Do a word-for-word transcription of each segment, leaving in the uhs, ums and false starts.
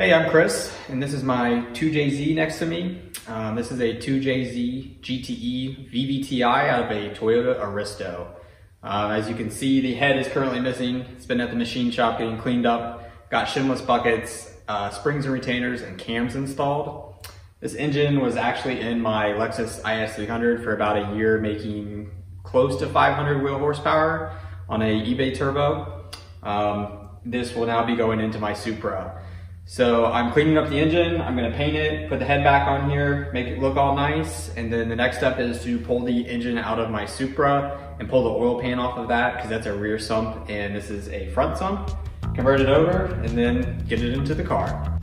Hey, I'm Chris, and this is my two J Z next to me. Um, this is a two J Z G T E V V T i out of a Toyota Aristo. Um, as you can see, the head is currently missing. It's been at the machine shop getting cleaned up. Got shimless buckets, uh, springs and retainers, and cams installed. This engine was actually in my Lexus I S three hundred for about a year, making close to five hundred wheel horsepower on a eBay turbo. Um, this will now be going into my Supra. So I'm cleaning up the engine, I'm gonna paint it, put the head back on here, make it look all nice, and then the next step is to pull the engine out of my Supra and pull the oil pan off of that, because that's a rear sump and this is a front sump. Convert it over and then get it into the car.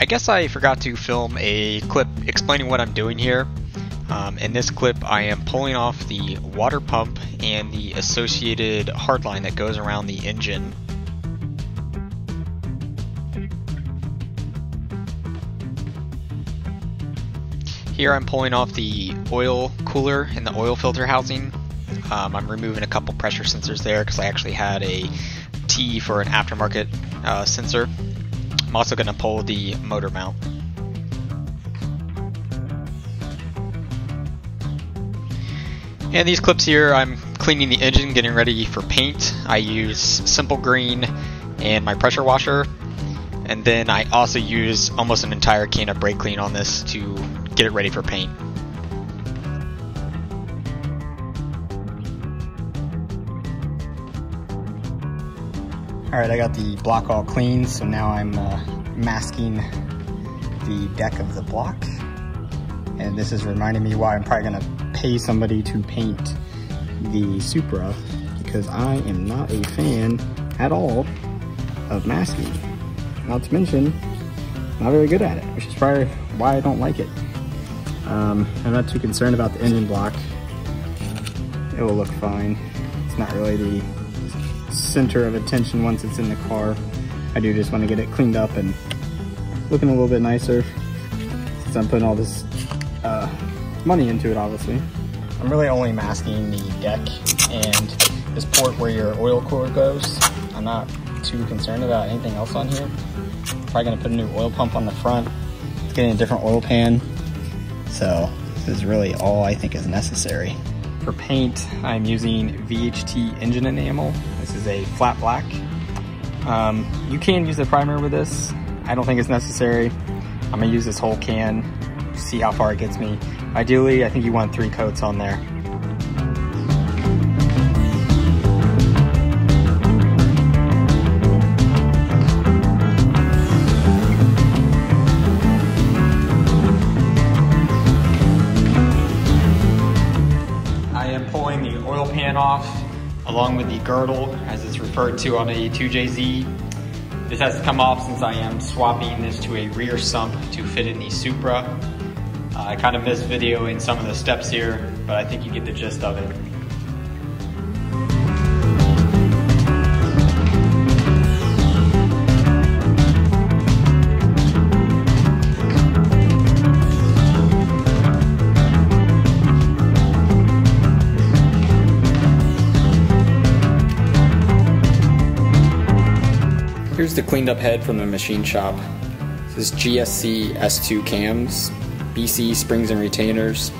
I guess I forgot to film a clip explaining what I'm doing here. Um, in this clip, I am pulling off the water pump and the associated hardline that goes around the engine. Here I'm pulling off the oil cooler and the oil filter housing. Um, I'm removing a couple pressure sensors there because I actually had a T for an aftermarket uh, sensor. I'm also going to pull the motor mount. And these clips here, I'm cleaning the engine, getting ready for paint. I use Simple Green and my pressure washer. And then I also use almost an entire can of brake clean on this to get it ready for paint. Alright, I got the block all clean, so now I'm uh, masking the deck of the block. And this is reminding me why I'm probably going to pay somebody to paint the Supra, because I am not a fan at all of masking. Not to mention, not very good at it, which is probably why I don't like it. Um, I'm not too concerned about the engine block. It will look fine. It's not really the center of attention once it's in the car. I do just want to get it cleaned up and looking a little bit nicer, since I'm putting all this uh, money into it, obviously. I'm really only masking the deck and this port where your oil cooler goes. I'm not too concerned about anything else on here. Probably gonna put a new oil pump on the front. It's getting a different oil pan. So this is really all I think is necessary. For paint, I'm using V H T engine enamel. This is a flat black. Um, you can use the primer with this. I don't think it's necessary. I'm gonna use this whole can, see how far it gets me. Ideally, I think you want three coats on there. Off along with the girdle, as it's referred to on a two J Z. This has to come off since I am swapping this to a rear sump to fit in the Supra. Uh, I kind of missed videoing some of the steps here, but I think you get the gist of it. Here's the cleaned up head from the machine shop. This is G S C S two cams, B C springs and retainers,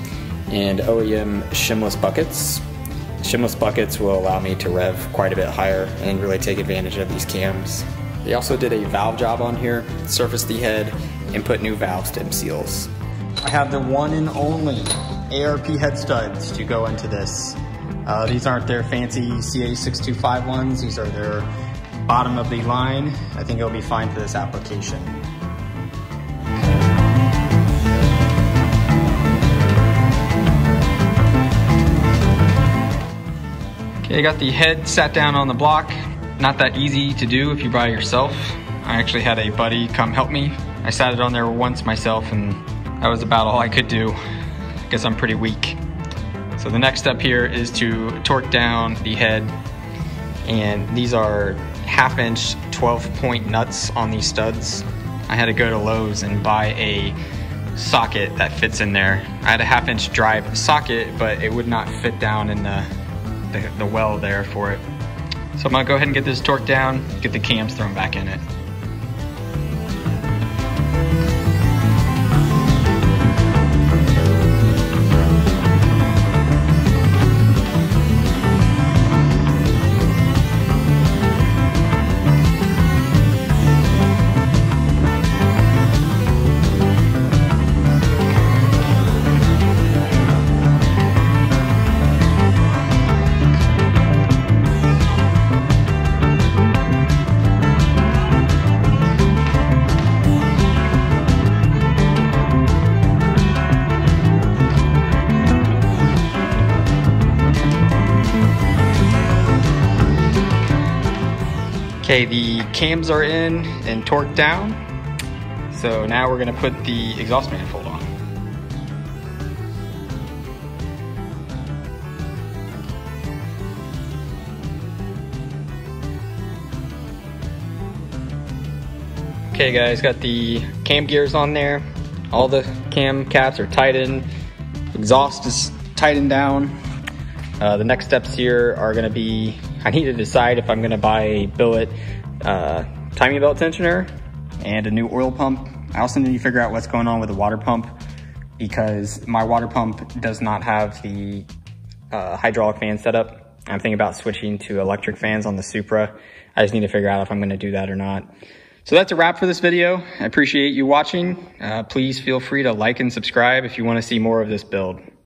and O E M shimless buckets. Shimless buckets will allow me to rev quite a bit higher and really take advantage of these cams. They also did a valve job on here, surfaced the head, and put new valve stem seals. I have the one and only A R P head studs to go into this. Uh, these aren't their fancy C A six two five ones, these are their bottom of the line. I think it'll be fine for this application. Okay, I got the head sat down on the block. Not that easy to do if you buy it yourself. I actually had a buddy come help me. I sat it on there once myself and that was about all I could do. I guess I'm pretty weak. So the next step here is to torque down the head, and these are half inch twelve point nuts on these studs. I had to go to Lowe's and buy a socket that fits in there. I had a half inch drive socket, but it would not fit down in the, the, the well there for it. So I'm gonna go ahead and get this torqued down, get the cams thrown back in it. Okay, the cams are in and torqued down. So now we're gonna put the exhaust manifold on. Okay guys, got the cam gears on there. All the cam caps are tied in. Exhaust is tightened down. Uh, the next steps here are gonna be, I need to decide if I'm gonna buy a billet uh, timing belt tensioner and a new oil pump. I also need to figure out what's going on with the water pump because my water pump does not have the uh, hydraulic fan setup. I'm thinking about switching to electric fans on the Supra. I just need to figure out if I'm gonna do that or not. So that's a wrap for this video. I appreciate you watching. Uh, please feel free to like and subscribe if you want to see more of this build.